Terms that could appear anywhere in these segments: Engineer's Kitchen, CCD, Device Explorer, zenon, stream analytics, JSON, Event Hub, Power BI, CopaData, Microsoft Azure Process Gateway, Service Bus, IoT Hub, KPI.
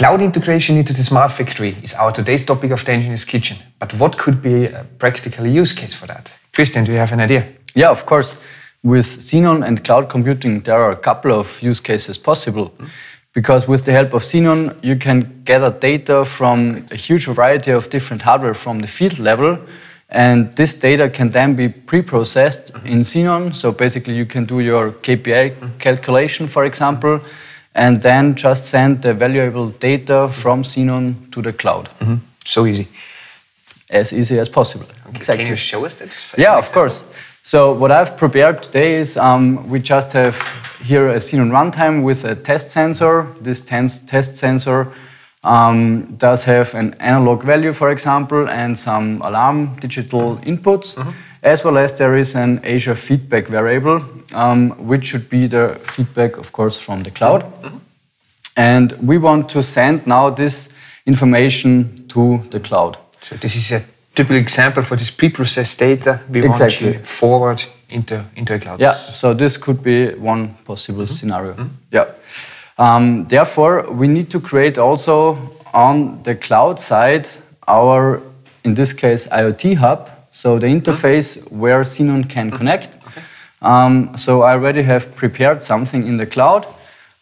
Cloud integration into the smart factory is our today's topic of the Engineer's Kitchen. But what could be a practical use case for that? Christian, do you have an idea? Yeah, of course. With Zenon and cloud computing, there are a couple of use cases possible. Because with the help of Zenon, you can gather data from a huge variety of different hardware from the field level. And this data can then be pre-processed in Zenon. So basically, you can do your KPI calculation, for example, and then just send the valuable data from Zenon to the cloud. So easy. As easy as possible. Okay. Exactly. Can you show us that? Yeah, of course. So what I've prepared today is we just have here a Zenon runtime with a test sensor. This test sensor does have an analog value, for example, and some alarm digital inputs, as well as there is an Azure feedback variable, which should be the feedback, of course, from the cloud. And we want to send now this information to the cloud. So this is a typical example for this pre-processed data we want to forward into a cloud. Yeah, so this could be one possible scenario. Yeah. Therefore, we need to create also on the cloud side our, in this case, IoT hub, so the interface where Zenon can connect. So I already have prepared something in the cloud.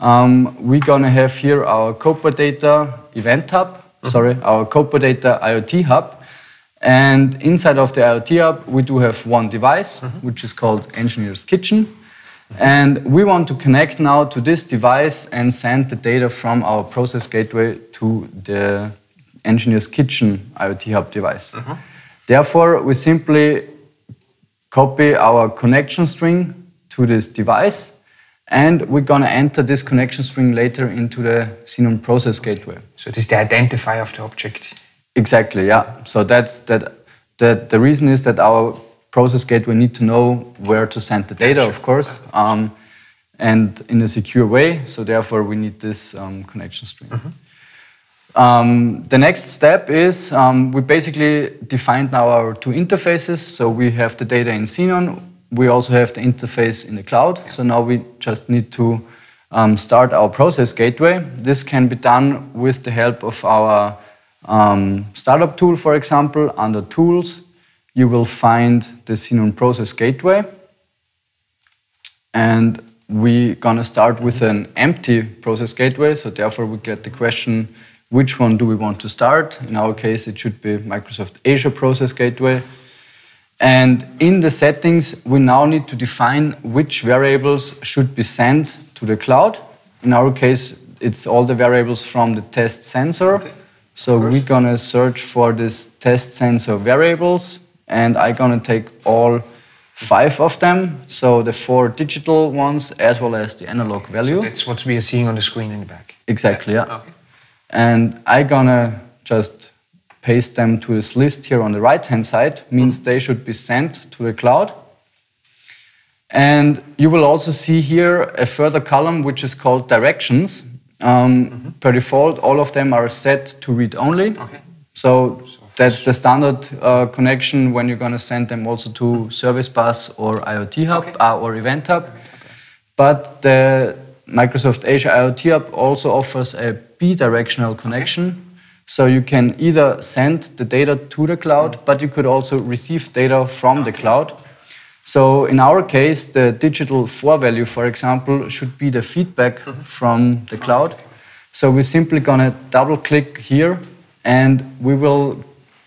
We're going to have here our CopaData Event Hub, our CopaData IoT Hub. And inside of the IoT Hub, we do have one device, which is called Engineer's Kitchen. And we want to connect now to this device and send the data from our Process Gateway to the Engineer's Kitchen IoT Hub device. Therefore, we simply copy our connection string to this device, and we're going to enter this connection string later into the Zenon Process Gateway. So this is the identifier of the object. Exactly, yeah. So that's the reason is that our Process Gateway need to know where to send the data, of course, and in a secure way. So therefore, we need this connection string. The next step is we basically defined now our two interfaces. So we have the data in Zenon. We also have the interface in the cloud. So now we just need to start our Process Gateway. This can be done with the help of our startup tool, for example. Under Tools, you will find the Zenon Process Gateway. And we're going to start with an empty Process Gateway. So therefore, we get the question, which one do we want to start? In our case, it should be Microsoft Azure Process Gateway. And in the settings, we now need to define which variables should be sent to the cloud. In our case, it's all the variables from the test sensor. So we're going to search for this test sensor variables, and I'm going to take all 5 of them. So the 4 digital ones, as well as the analog value. So that's what we are seeing on the screen in the back. Exactly, yeah. And I'm going to just paste them to this list here on the right-hand side. Means they should be sent to the cloud. And you will also see here a further column, which is called Directions. Per default, all of them are set to read-only. So that's the standard connection when you're going to send them also to Service Bus or IoT Hub or Event Hub. But the Microsoft Azure IoT Hub also offers a bidirectional connection. So you can either send the data to the cloud, but you could also receive data from the cloud. So in our case, the digital 4 value, for example, should be the feedback from the cloud. So we're simply going to double-click here, and we will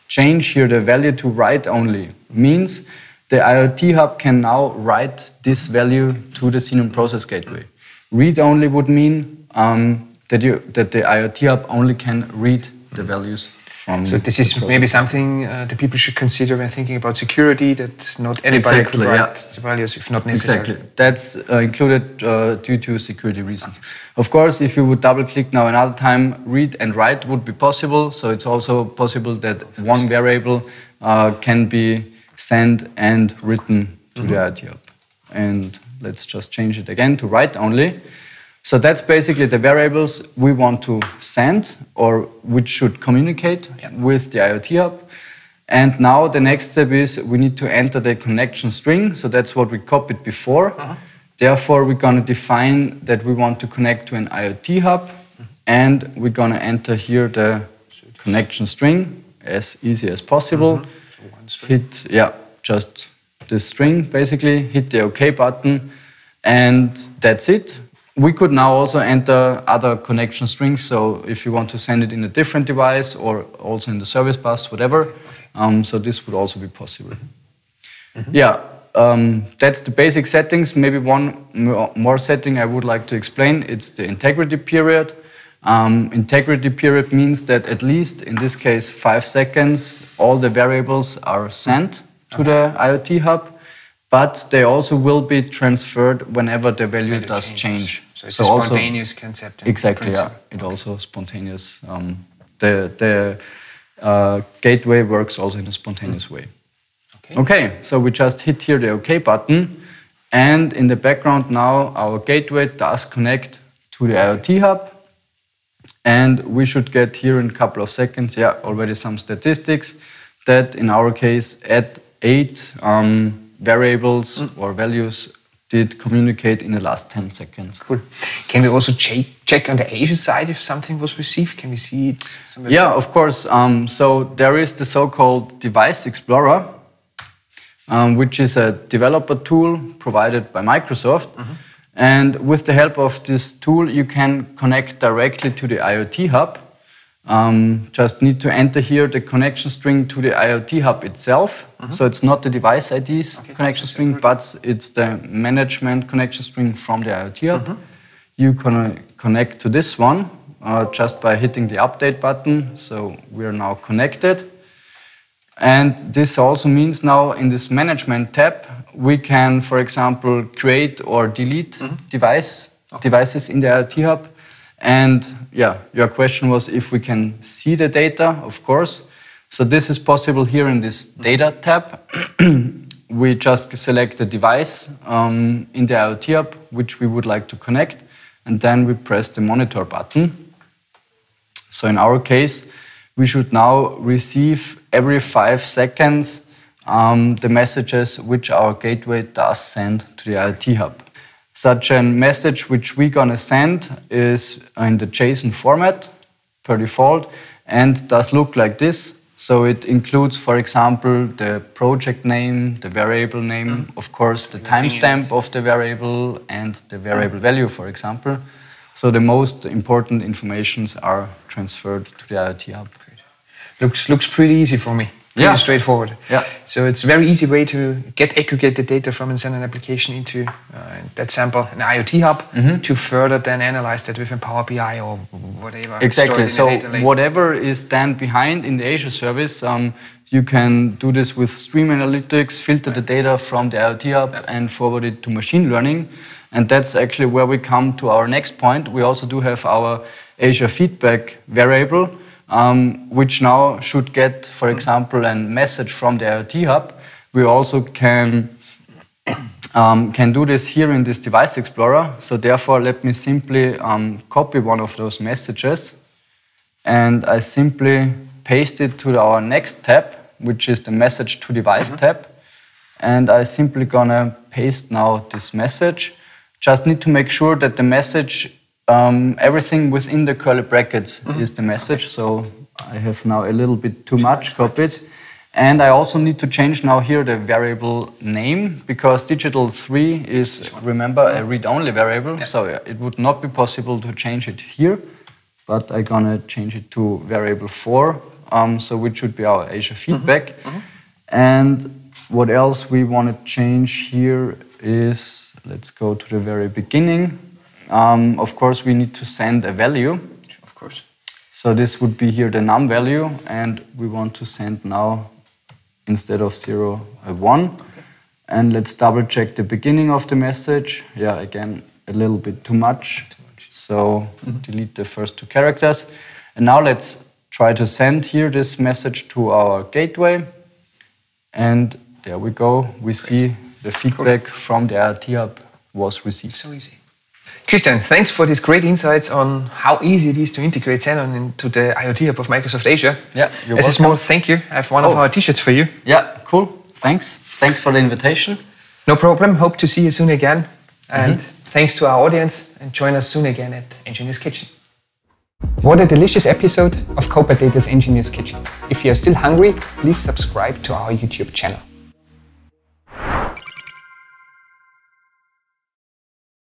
change here the value to write-only. Means the IoT Hub can now write this value to the Zenon Process Gateway. Read-only would mean that the IoT Hub only can read the values. So this is maybe something that people should consider when thinking about security, that not anybody could write the values if not necessary. That's included due to security reasons. Of course, if you would double-click now another time, read and write would be possible. So it's also possible that one variable can be sent and written to the IoT Hub. And let's just change it again to write only. So that's basically the variables we want to send, or which should communicate with the IoT Hub. And now the next step is we need to enter the connection string. So that's what we copied before. Therefore, we're going to define that we want to connect to an IoT Hub. And we're going to enter here the connection string as easy as possible. So one string. Hit, yeah, just this string basically. Hit the OK button, and that's it. We could now also enter other connection strings. So if you want to send it in a different device or also in the service bus, whatever. So this would also be possible. Yeah, that's the basic settings. Maybe one more setting I would like to explain. It's the integrity period. Integrity period means that at least, in this case, 5 seconds, all the variables are sent to the IoT hub, but they also will be transferred whenever the value does change. So it's a spontaneous concept. Exactly, yeah. It also spontaneous. The gateway works also in a spontaneous way. Okay. Okay, so we just hit here the OK button, and in the background now our gateway does connect to the IoT hub. And we should get here in a couple of seconds, yeah, already some statistics that in our case at 8 variables or values did communicate in the last 10 seconds. Cool. Can we also check on the Azure side if something was received? Can we see it somewhere? Yeah, of course. So there is the so-called Device Explorer, which is a developer tool provided by Microsoft. And with the help of this tool, you can connect directly to the IoT hub. Just need to enter here the connection string to the IoT hub itself. So it's not the device ID's connection string, but it's the management connection string from the IoT hub. You can connect to this one just by hitting the update button. So we are now connected. And this also means now in this management tab, we can, for example, create or delete devices in the IoT hub. And yeah, your question was if we can see the data, of course. So this is possible here in this data tab. We just select the device in the IoT hub, which we would like to connect. And then we press the monitor button. So in our case, we should now receive every 5 seconds the messages which our gateway does send to the IoT hub. Such a message which we're going to send is in the JSON format per default and does look like this. So it includes, for example, the project name, the variable name, of course, the timestamp of the variable and the variable value, for example. So the most important informations are transferred to the IoT hub. Looks pretty easy for me. Pretty straightforward. Yeah. So it's a very easy way to aggregate the data from and send an application into, in that sample, an IoT hub, to further then analyze that within Power BI or whatever. Exactly. So whatever is then behind in the Azure service, you can do this with stream analytics, filter the data from the IoT hub and forward it to machine learning. And that's actually where we come to our next point. We also do have our Azure feedback variable, which now should get, for example, a message from the IoT hub. We also can do this here in this Device Explorer. So therefore, let me simply copy one of those messages. And I simply paste it to our next tab, which is the Message to Device tab. And I'm simply going to paste now this message. Just need to make sure that the message everything within the curly brackets is the message. So I have now a little bit too much copied. And I also need to change now here the variable name because digital 3 is, remember, a read-only variable. So it would not be possible to change it here. But I'm going to change it to variable 4, so which should be our Azure feedback. And what else we want to change here is, let's go to the very beginning. Of course, we need to send a value. Of course. So this would be here the num value, and we want to send now, instead of 0, a 1. And let's double check the beginning of the message. Yeah, again, a little bit too much. So delete the first 2 characters. And now let's try to send here this message to our gateway. And there we go. We see the feedback from the IoT hub was received. So easy. Christian, thanks for these great insights on how easy it is to integrate Zenon into the IoT hub of Microsoft Azure. Yeah, you're welcome. As a small thank you, I have one of our t-shirts for you. Yeah, cool. Thanks. Thanks for the invitation. No problem. Hope to see you soon again. And thanks to our audience, and join us soon again at Engineer's Kitchen. What a delicious episode of CopaData's Engineer's Kitchen. If you are still hungry, please subscribe to our YouTube channel.